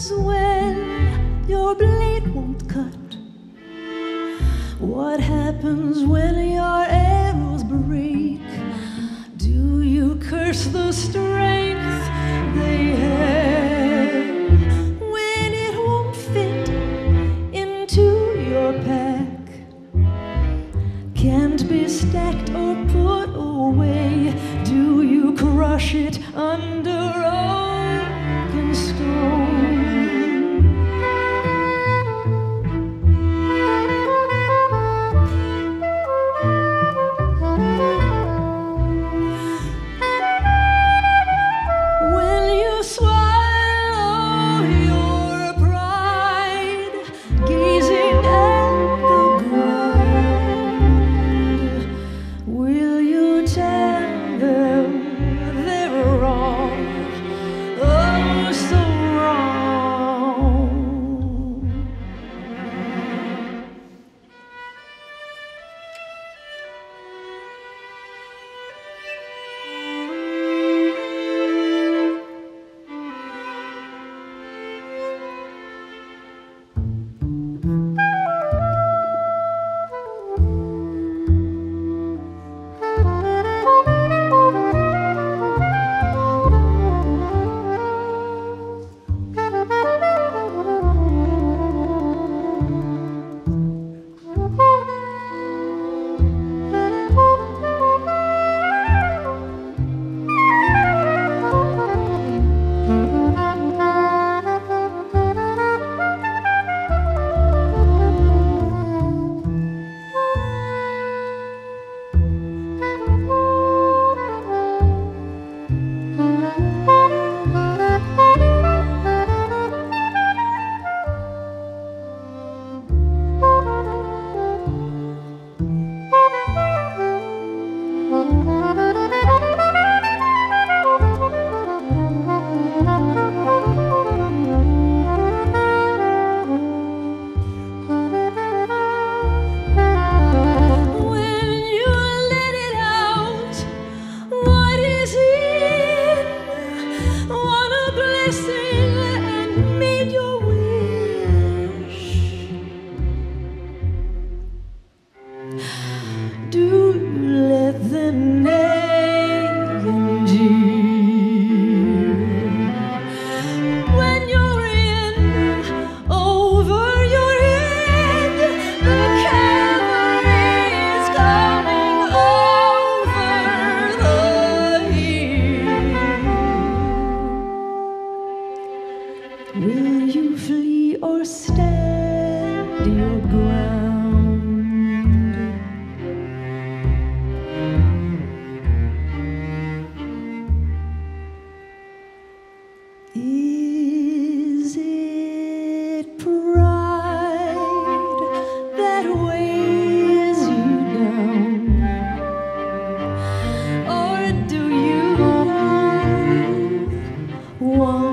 ends when your blade won't cut? What happens when your arrows break? Do you curse the strength they have when it won't fit into your pack? Can't be stacked or put away. Do you crush it under oak and stone? Will you flee or stand your ground? Is it pride that weighs you down? Or do you want